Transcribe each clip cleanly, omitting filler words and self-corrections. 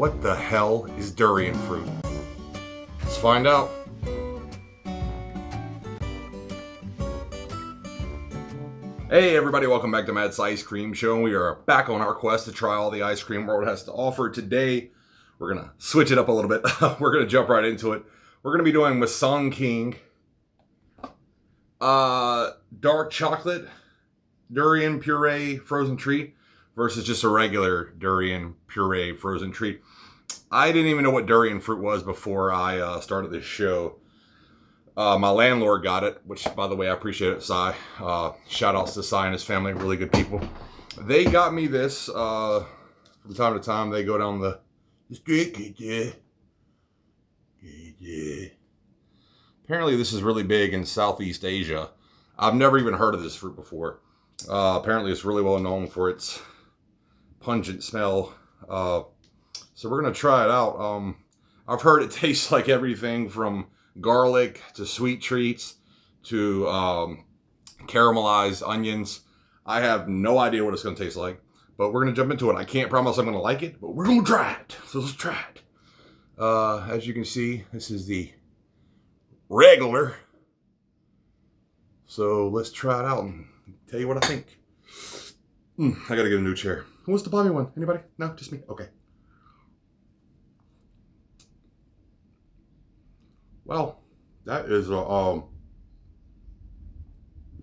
What the hell is durian fruit? Let's find out. Hey everybody, welcome back to Matt's Ice Cream Show. We are back on our quest to try all the ice cream world has to offer. Today, we're gonna switch it up a little bit. We're gonna jump right into it. We're gonna be doing Musang King, dark chocolate, durian puree, frozen treat versus just a regular durian puree, frozen treat. I didn't even know what durian fruit was before I started this show. My landlord got it, which, by the way, I appreciate it, Si. Shout outs to Si and his family, really good people. They got me this from time to time. They go down the street. Apparently, this is really big in Southeast Asia. I've never even heard of this fruit before. Apparently, it's really well known for its pungent smell. So we're gonna try it out. I've heard it tastes like everything from garlic to sweet treats to caramelized onions. I have no idea what it's going to taste like, but we're going to jump into it. I can't promise I'm going to like it, but we're going to try it. So let's try it. As you can see, this is the regular. So let's try it out and tell you what I think. I got to get a new chair. Who wants to buy me one? Anybody? No, just me. Okay. Well, that is a, wow,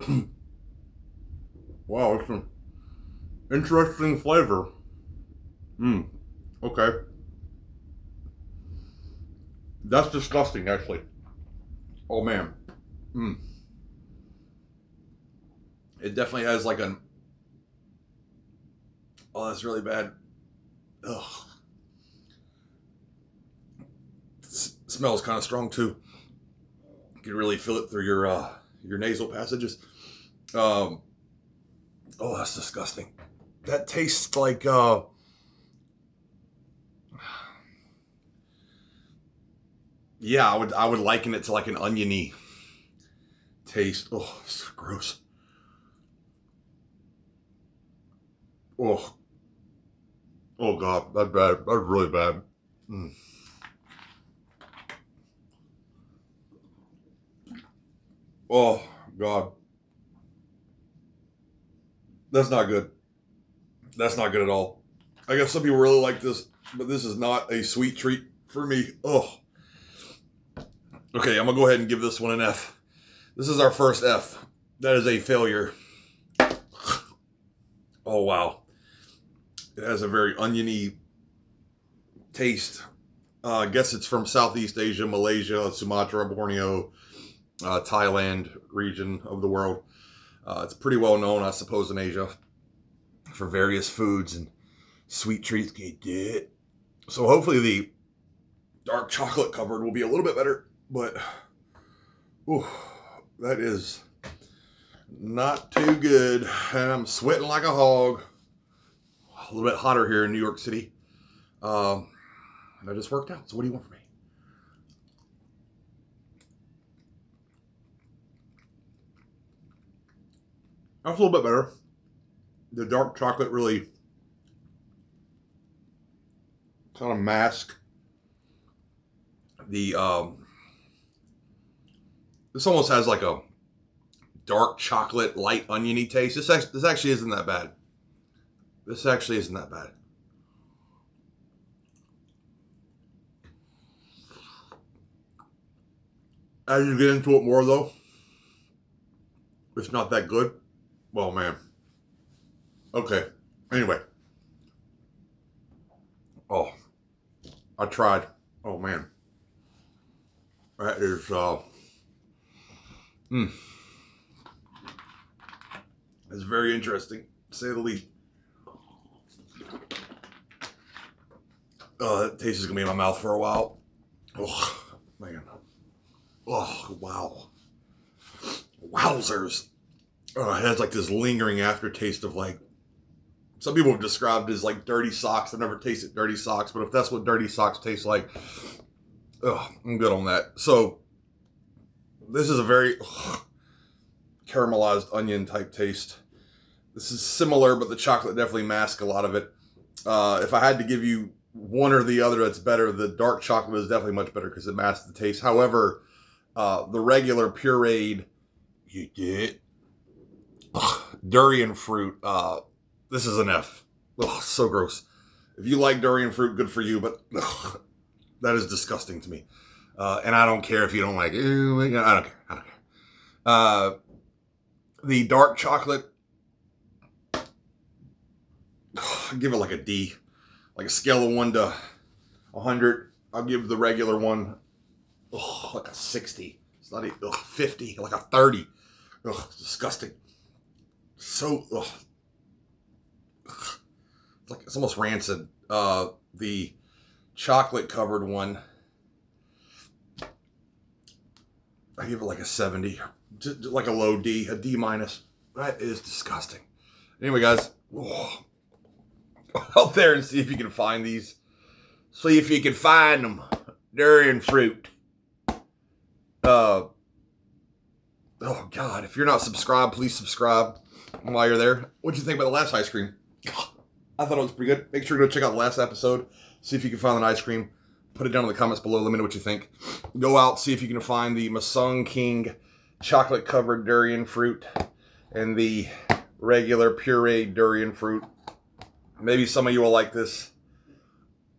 it's an interesting flavor. Okay. That's disgusting, actually. Oh, man. It definitely has like an, oh, that's really bad. Ugh. Smells kind of strong too. You can really feel it through your nasal passages. Oh, that's disgusting. That tastes like yeah, I would liken it to like an oniony taste. Oh, it's gross. Oh God, that's bad. That's really bad. Oh, God. That's not good. That's not good at all. I guess some people really like this, but this is not a sweet treat for me. Oh. Okay, I'm going to go ahead and give this one an F. This is our first F. That is a failure. Oh, wow. It has a very oniony taste. I guess it's from Southeast Asia, Malaysia, Sumatra, Borneo, Thailand region of the world. It's pretty well known, I suppose, in Asia for various foods and sweet treats. So hopefully the dark chocolate covered will be a little bit better, but ooh, that is not too good. And I'm sweating like a hog. A little bit hotter here in New York City. And I just worked out. So what do you want from me? That's a little bit better. The dark chocolate really kind of masks the, this almost has like a dark chocolate, light oniony taste. This actually isn't that bad. This actually isn't that bad. As you get into it more though, it's not that good. Well, man. Okay. Anyway. Oh. I tried. Oh, man. That is, It's very interesting, to say the least. Oh, that taste is going to be in my mouth for a while. Oh, man. Oh, wow. Wowzers. Oh, it has like this lingering aftertaste of like, some people have described it as like dirty socks. I've never tasted dirty socks, but if that's what dirty socks taste like, oh, I'm good on that. So this is a very caramelized onion type taste. This is similar, but the chocolate definitely masks a lot of it. If I had to give you one or the other that's better. The dark chocolate is definitely much better because it masks the taste. However, the regular pureed, you get durian fruit. This is an F. Ugh, so gross. If you like durian fruit, good for you, but ugh, that is disgusting to me. And I don't care if you don't like it. I don't care. I don't care. The dark chocolate, I'll give it like a D. Like a scale of 1 to 100. I'll give the regular one like a 60. It's not even 50, like a 30. Ugh, disgusting. So, ugh. It's like it's almost rancid. The chocolate covered one, I give it like a 70, just like a low D, a D minus. That is disgusting. Anyway, guys, go out there and see if you can find these. See if you can find them. Durian fruit. Oh, God. If you're not subscribed, please subscribe while you're there. What'd you think about the last ice cream? I thought it was pretty good. Make sure to go check out the last episode. See if you can find an ice cream. Put it down in the comments below. Let me know what you think. Go out, see if you can find the Musang King chocolate-covered durian fruit and the regular pureed durian fruit. Maybe some of you will like this.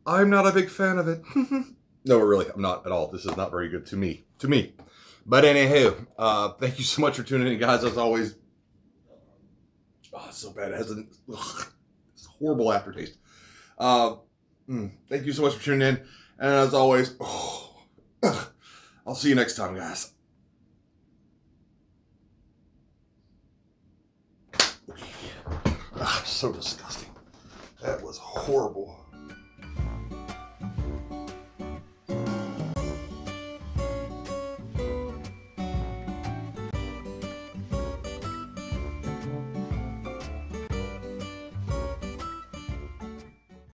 I'm not a big fan of it. No, really, I'm not at all. This is not very good to me. But anywho, thank you so much for tuning in, guys. As always, oh, it's so bad. It has an horrible aftertaste. Thank you so much for tuning in. And as always, I'll see you next time, guys. So disgusting. That was horrible.